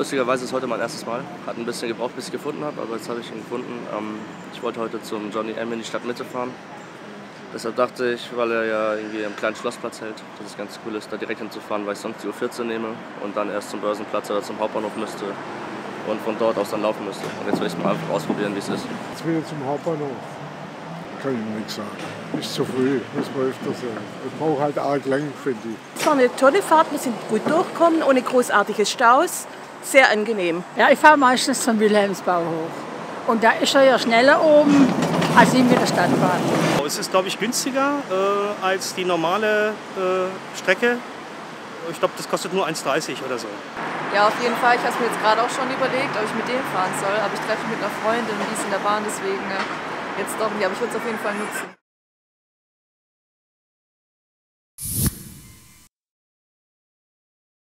Lustigerweise ist heute mein erstes Mal. Hat ein bisschen gebraucht, bis ich gefunden habe, aber jetzt habe ich ihn gefunden. Ich wollte heute zum Johnny M in die Stadtmitte fahren. Deshalb dachte ich, weil er ja irgendwie am kleinen Schlossplatz hält, dass es ganz cool ist, da direkt hinzufahren, weil ich sonst die U14 nehme und dann erst zum Börsenplatz oder zum Hauptbahnhof müsste und von dort aus dann laufen müsste. Und jetzt will ich es mal einfach ausprobieren, wie es ist. Jetzt wieder zum Hauptbahnhof. Kann ich nichts sagen. Ist zu früh, muss man öfter sagen. Das braucht halt arg lang, finde ich. Es war eine tolle Fahrt, wir sind gut durchgekommen, ohne großartige Staus. Sehr angenehm. Ja, ich fahre meistens zum Wilhelmsbau hoch. Und da ist er ja schneller oben, als in der Stadtbahn. Es ist, glaube ich, günstiger als die normale Strecke. Ich glaube, das kostet nur 1,30 oder so. Ja, auf jeden Fall. Ich habe es mir jetzt gerade auch schon überlegt, ob ich mit denen fahren soll. Aber ich treffe mich mit einer Freundin und die ist in der Bahn, deswegen jetzt doch nicht. Aber ich würde es auf jeden Fall nutzen.